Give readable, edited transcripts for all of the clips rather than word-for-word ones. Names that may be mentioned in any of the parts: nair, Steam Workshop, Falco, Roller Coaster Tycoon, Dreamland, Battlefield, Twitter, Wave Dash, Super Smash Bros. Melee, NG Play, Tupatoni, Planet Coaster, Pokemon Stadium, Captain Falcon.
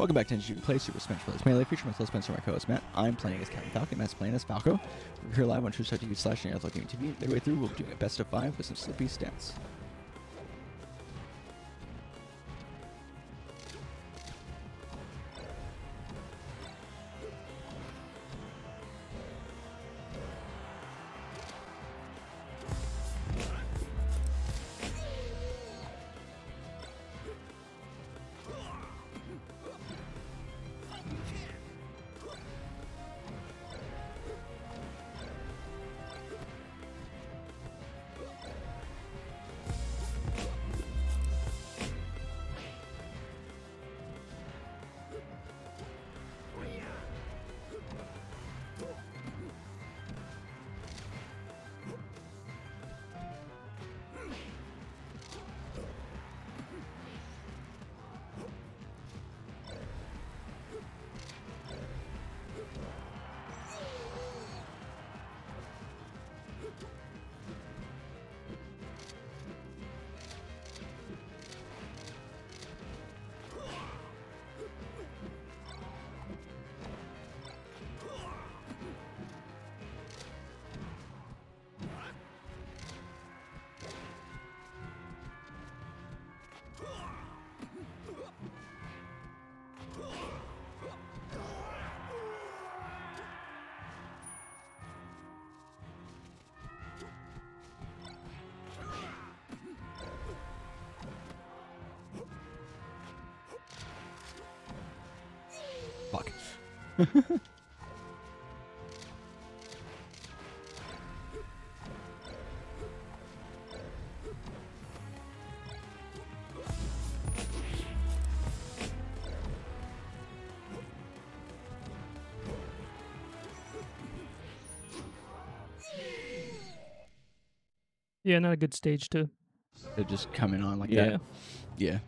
Welcome back to NG Play, Super Smash Bros. Melee, featuring myself, Spencer, my co-host Matt. I'm playing as Captain Falcon, Matt's playing as Falco. We're here live on TwitchTV/NeanderthalGamingTV. Their way through, we'll be doing a best of 5 with some slippy stats. Fuck. Yeah, not a good stage to. They're just coming on like that. Yeah.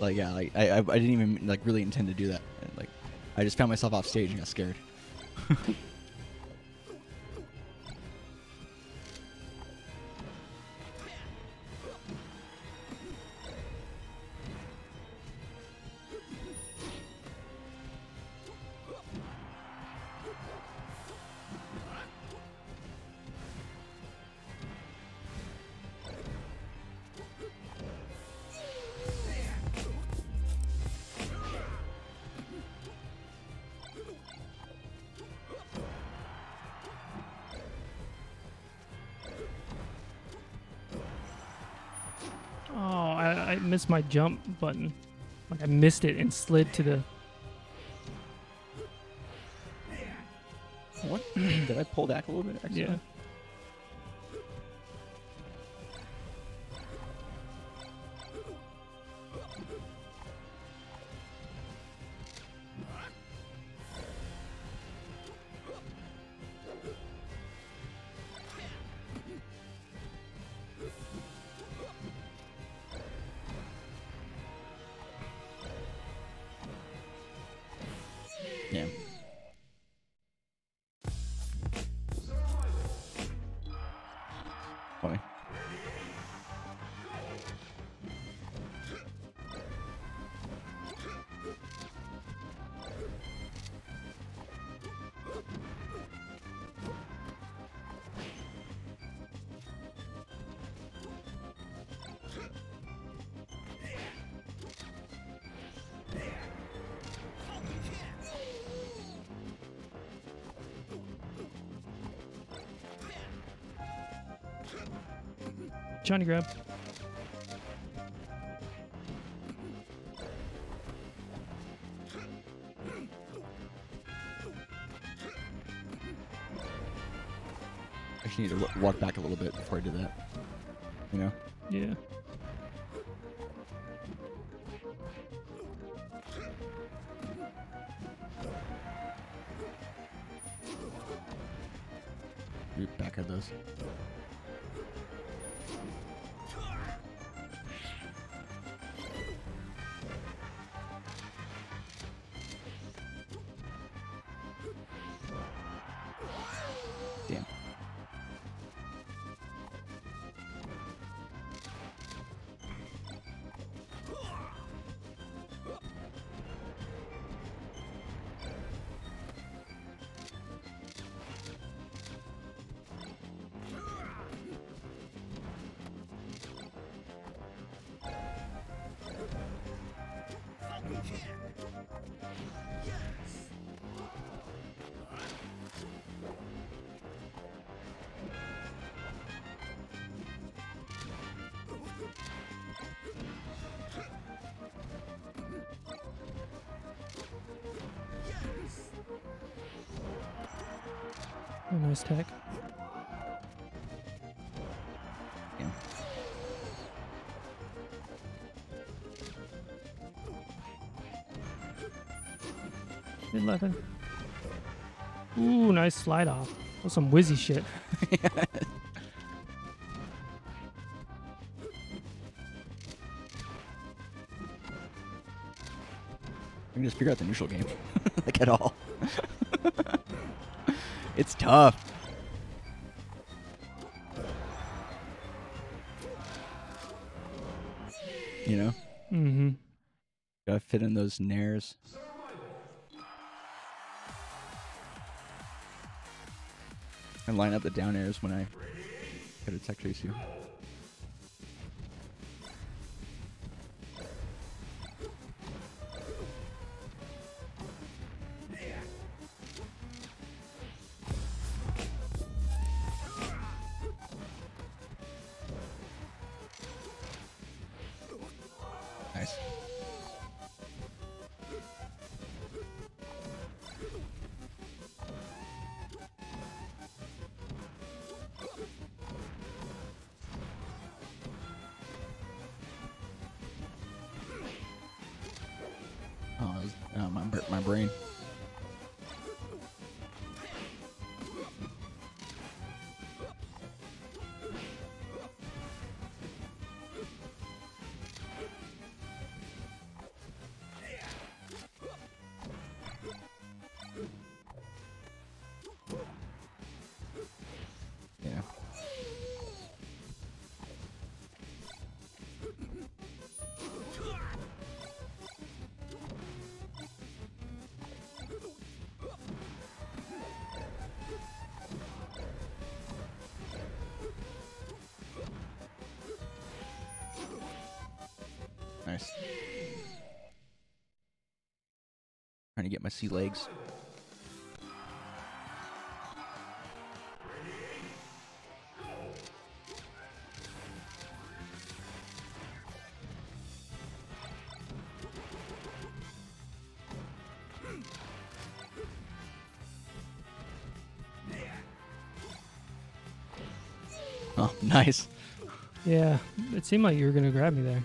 I didn't even really intend to do that. I just found myself off stage and got scared. I missed my jump button. I missed it and slid to the... What? Did I pull back a little bit? Actually? Yeah. Johnny grab. I just need to walk back a little bit before I do that. You know? Yeah. Oop, back at those. Oh, nice tech. Yeah. Mid level. Ooh, nice slide off. That was some whizzy shit. Yeah. I can just figure out the neutral game, like at all. It's tough. You know? Mm-hmm. Gotta fit in those nairs. And line up the down airs when I get a tech chase you. My brain. Yeah. Nice. Trying to get my sea legs. Oh, nice. Yeah, it seemed like you were gonna grab me there.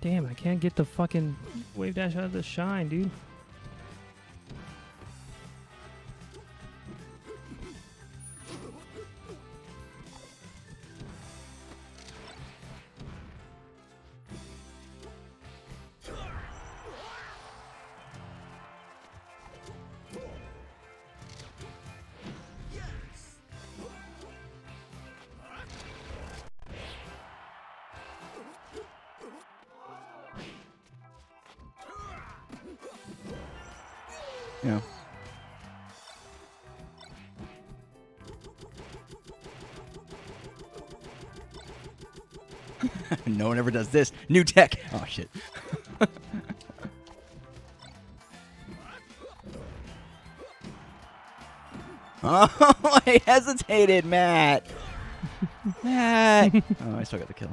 Damn, I can't get the fucking wave dash out of the shine, dude. Yeah. No one ever does this. New tech. Oh, shit. Oh, I hesitated, Matt. Matt. Oh, I still got the kill.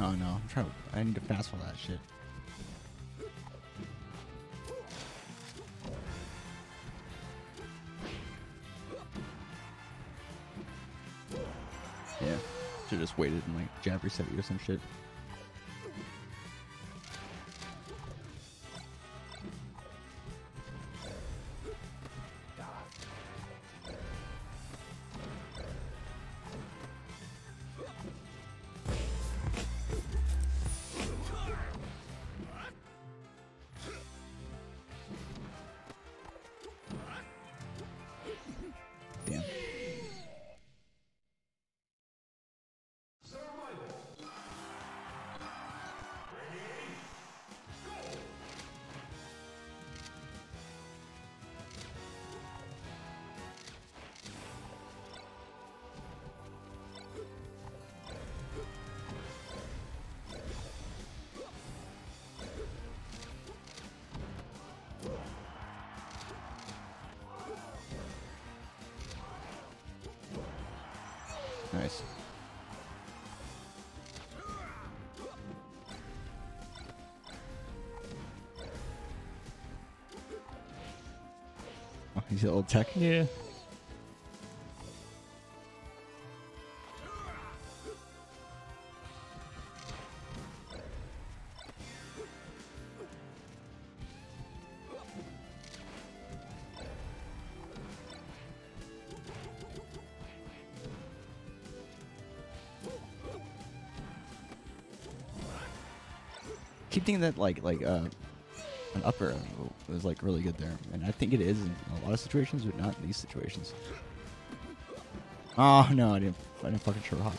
Oh no, I'm trying to, I need to fastball that shit. Yeah, should've just waited and like jab reset you or some shit. Nice. Oh, he's an old tech. Yeah. Keep thinking that an upper was like really good there, and I think it is in a lot of situations, but not in these situations. Oh no, I didn't fucking sure hop.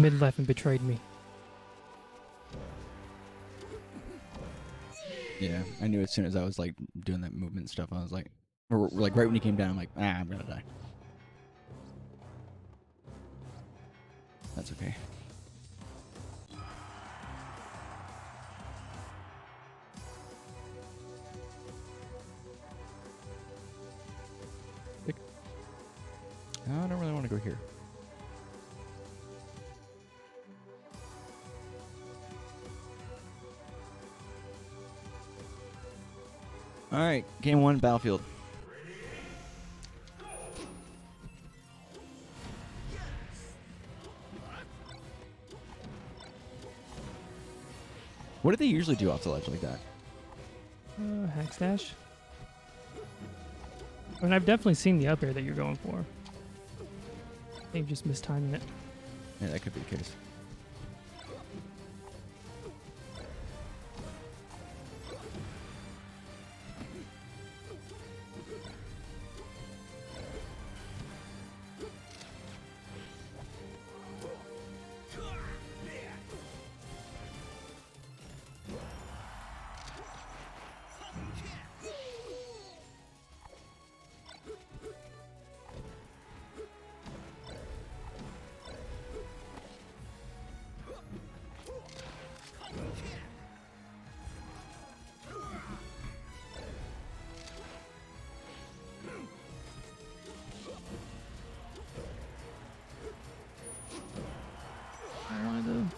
Mid left and betrayed me. Yeah, I knew as soon as I was like doing that movement stuff, I was like, or like right when he came down, I'm like, ah, I'm gonna die. That's okay. I don't really want to go here. All right, game one, Battlefield. What do they usually do off the ledge like that? Hack Dash. I mean, I've definitely seen the up air that you're going for. They've just mistiming it. Yeah, that could be the case.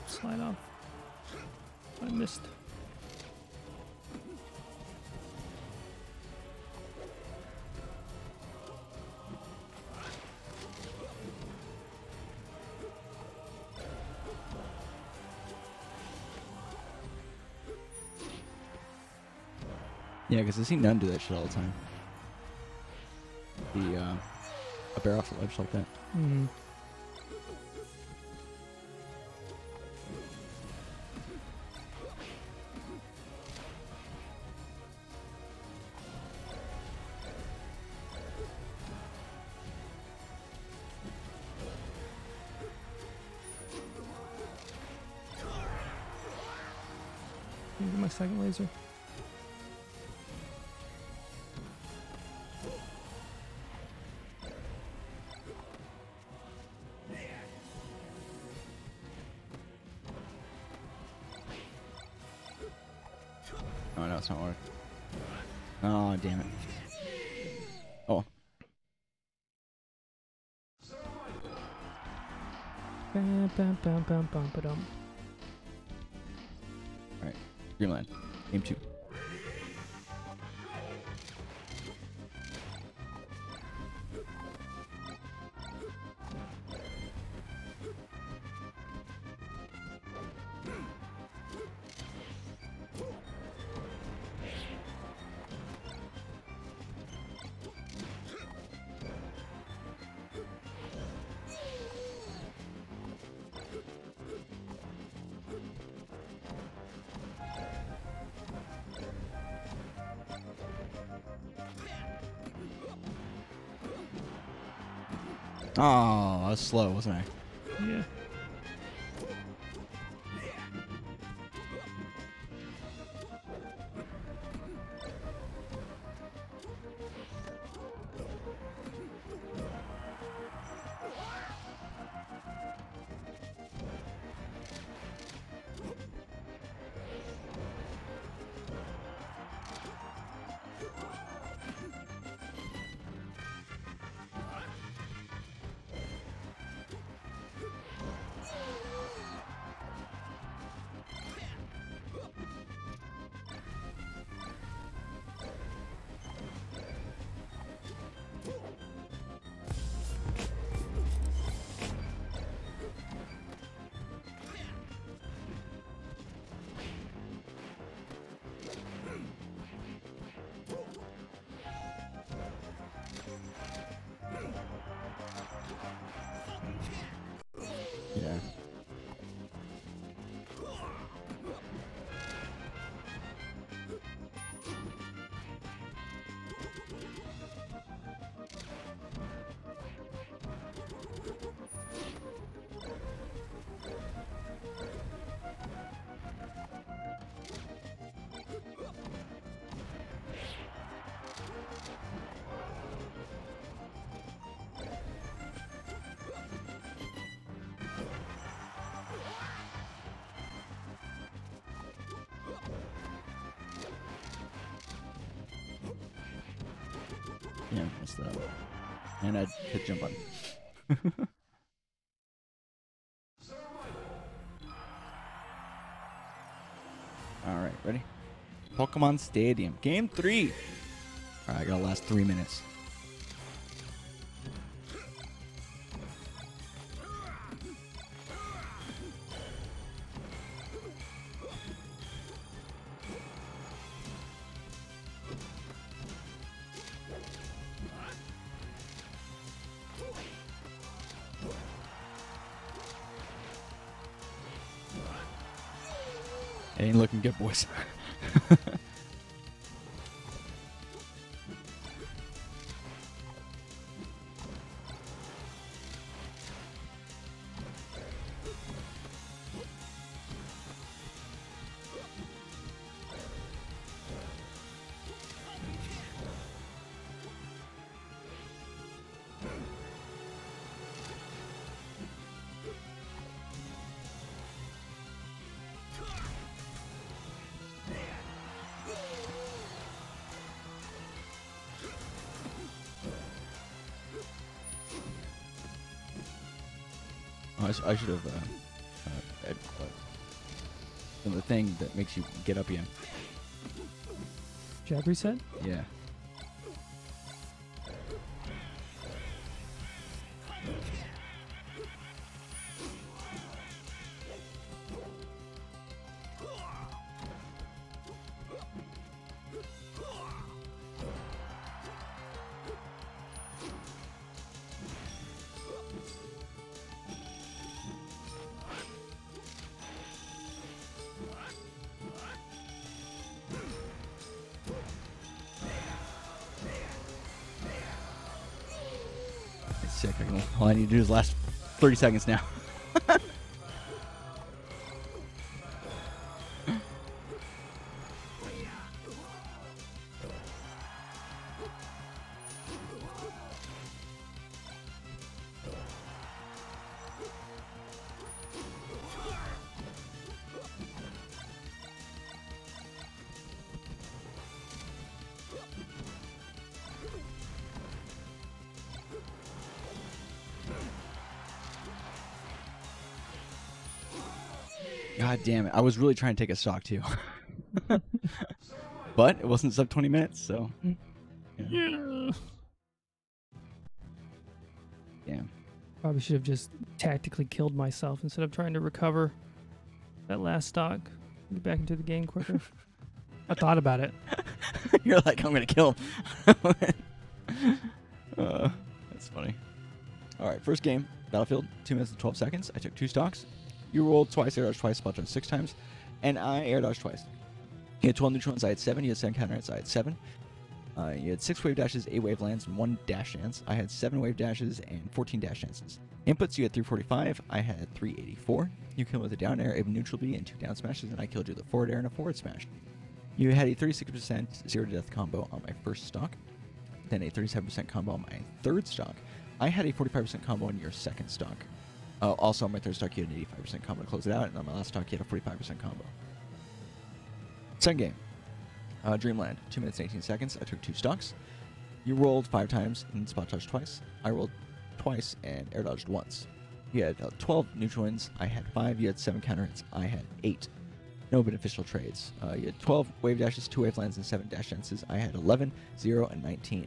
Slide off. I missed. Yeah, because I see none do that shit all the time. The a bear off the ledge like that. Mm-hmm. My second laser. Oh no, it's not working. Oh damn it. Oh. Bam bam bam bam bam ba-dum. Dreamland, game two. Oh, I was slow, wasn't I? Yeah. Yeah, I missed that. And I hit jump on it. Alright, ready? Pokemon Stadium. Game 3! Alright, I gotta last 3 minutes. It ain't looking good, boys. I should have the thing that makes you get up again. Jab reset? Yeah. Sick. All I need to do is last 30 seconds now. God damn it. I was really trying to take a stock too. But it wasn't sub 20 minutes, so. Yeah. Damn. Probably should have just tactically killed myself instead of trying to recover that last stock. Get back into the game quicker. I thought about it. You're like, I'm going to kill him. That's funny. All right, first game, Battlefield, 2 minutes and 12 seconds. I took 2 stocks. You rolled twice, air dodge twice, spot dodge 6 times, and I air dodge twice. You had 12 neutrons, I had 7, you had 7 counter hits, I had 7. You had 6 wave dashes, 8 wave lands, and 1 dash dance. I had 7 wave dashes and 14 dash dances. Inputs, you had 345, I had 384. You killed with a down air, a neutral B, and 2 down smashes, and I killed you with a forward air and a forward smash. You had a 36% 0 to death combo on my first stock, then a 37% combo on my third stock. I had a 45% combo on your second stock. Also, on my third stock, you had an 85% combo to close it out, and on my last stock, you had a 45% combo. Second game, Dreamland, 2 minutes and 18 seconds. I took 2 stocks. You rolled 5 times and spot dodged twice. I rolled twice and air dodged once. You had 12 neutrons. I had 5. You had 7 counter hits. I had 8. No beneficial trades. You had 12 wave dashes, 2 wave lands, and 7 dash dances. I had 11, 0, and 19.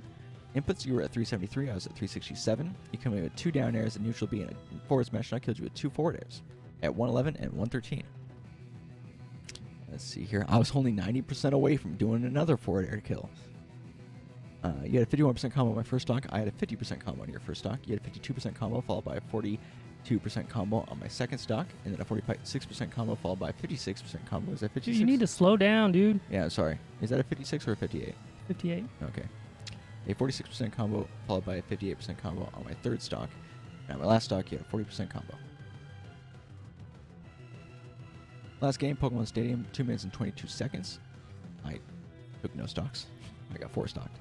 Inputs, you were at 373, I was at 367. You came in with 2 down airs, a neutral B, and a forward smash, and I killed you with 2 forward airs at 111 and 113. Let's see here. I was only 90% away from doing another forward air kill. You had a 51% combo on my first stock. I had a 50% combo on your first stock. You had a 52% combo, followed by a 42% combo on my second stock, and then a 46% combo, followed by a 56% combo. Is that 56? You need to slow down, dude. Yeah, sorry. Is that a 56 or a 58? 58. Okay. A 46% combo followed by a 58% combo on my third stock. And on my last stock, you had a 40% combo. Last game, Pokemon Stadium, 2 minutes and 22 seconds. I took no stocks. I got 4 stocked.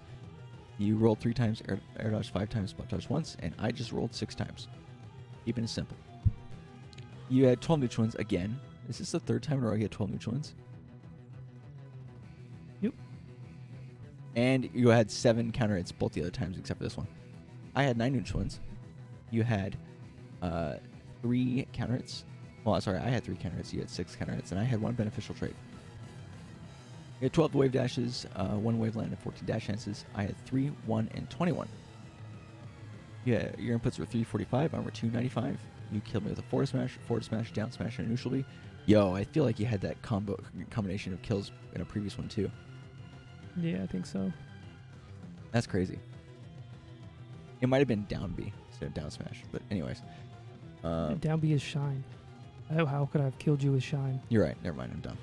You rolled 3 times, air dodge 5 times, spot dodge once, and I just rolled 6 times. Keeping it simple. You had 12 neutrons again. Is this the third time in a row you had 12 neutrons? And you had 7 counter hits both the other times except for this one. I had 9 neutral ones. You had 3 counter hits. Well, sorry, I had 3 counter hits. You had 6 counter hits, and I had 1 beneficial trade. You had 12 wave dashes, 1 wave land, and 14 dash chances. I had 3, 1, and 21. Yeah, your inputs were 345, armor 295. You killed me with a forward smash, down smash, and a neutral B. Yo, I feel like you had that combination of kills in a previous one too. Yeah, I think so. That's crazy. It might have been down B instead of down smash, but anyways. Down B is shine. Oh, how could I have killed you with shine? You're right. Never mind. I'm done.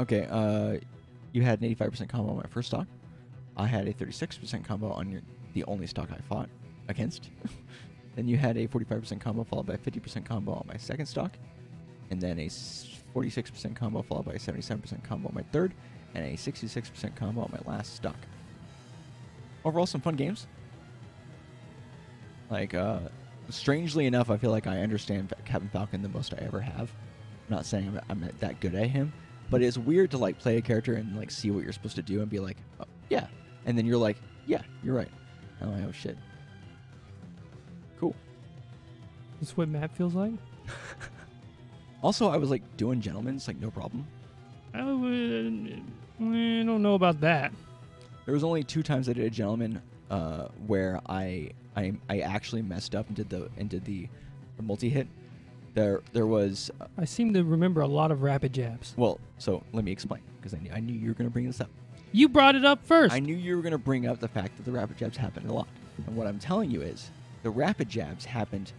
Okay. You had an 85% combo on my first stock. I had a 36% combo on the only stock I fought against. Then you had a 45% combo followed by a 50% combo on my second stock. And then a 46% combo followed by a 77% combo on my third. And a 66% combo on my last stock. Overall, some fun games. Like, strangely enough, I feel like I understand Captain Falcon the most I ever have. I'm not saying I'm that good at him, but it's weird to, like, play a character and, like, see what you're supposed to do and be like, oh, yeah. And then you're like, yeah, you're right. And I'm like, oh, shit. Cool. That's what Matt feels like? Also, I was, like, doing gentlemen's, like, no problem. I don't know about that. There was only 2 times I did a gentleman where I actually messed up and did the multi hit. There was. I seem to remember a lot of rapid jabs. Well, so let me explain because I knew you were going to bring this up. You brought it up first. I knew you were going to bring up the fact that the rapid jabs happened a lot, and what I'm telling you is the rapid jabs happened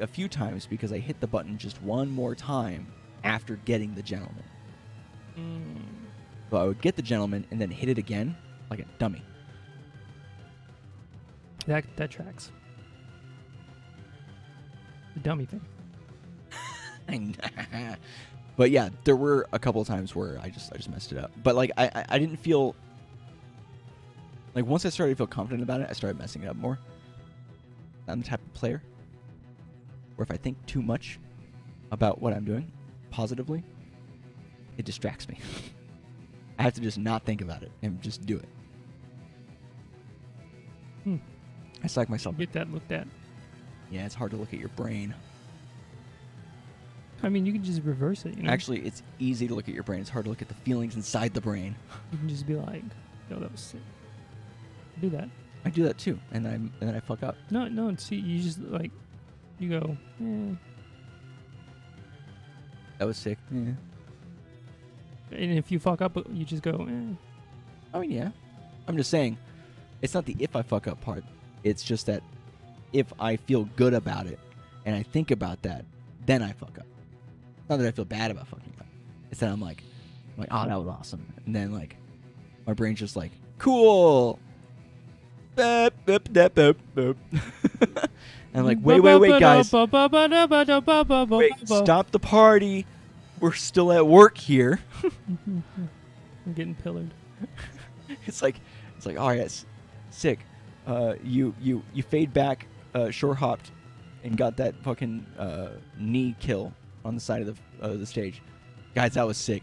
a few times because I hit the button just one more time after getting the gentleman. So I would get the gentleman and then hit it again like a dummy. That tracks. The dummy thing. But yeah, there were a couple of times where I just messed it up. But like I didn't feel like once I started to feel confident about it, I started messing it up more. I'm the type of player where if I think too much about what I'm doing positively, it distracts me. I have to just not think about it and just do it. I psych myself. Get that looked at. Yeah, it's hard to look at your brain. I mean, you can just reverse it. You know? Actually, it's easy to look at your brain. It's hard to look at the feelings inside the brain. You can just be like, "No, that was sick." Do that. I do that too, and then I fuck up. No. See, you just like, you go. Eh. That was sick. Yeah. And if you fuck up, you just go, eh. I mean, yeah. I'm just saying, it's not the if I fuck up part. It's just that if I feel good about it and I think about that, then I fuck up. Not that I feel bad about fucking up. It's that I'm like, oh, that was awesome. And then, like, my brain's just like, cool. And I'm like, wait, guys. Wait, stop the party. We're still at work here. I'm getting pillared. It's like, all right, that's sick. You fade back, shore hopped, and got that fucking knee kill on the side of the stage. Guys, that was sick.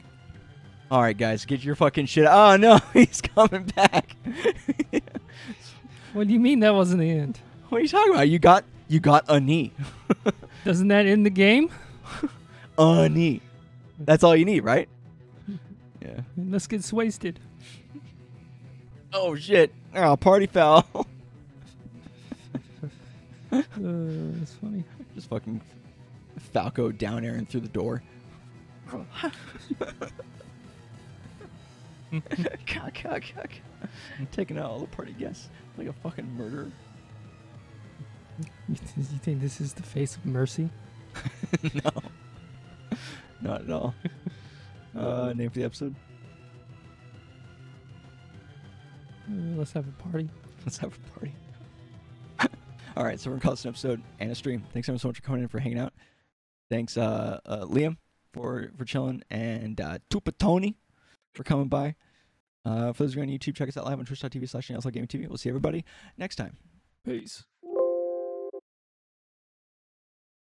All right, guys, get your fucking shit. Oh no, he's coming back. Yeah. What do you mean that wasn't the end? What are you talking about? You got a knee. Doesn't that end the game? A knee. That's all you need, right? Yeah. Let's get wasted. Oh, shit. Oh, party foul. That's funny. Just fucking Falco down air and through the door. cock. Taking out all the party guests like a fucking murderer. You think this is the face of mercy? No. Not at all. Name for the episode? Let's have a party. Let's have a party. All right, so we're going to call this an episode and a stream. Thanks so much for coming in, for hanging out. Thanks, Liam, for chilling, and Tupatoni for coming by. For those who are on YouTube, check us out live on twitch.tv/NeanderthalGamingTV. We'll see everybody next time. Peace.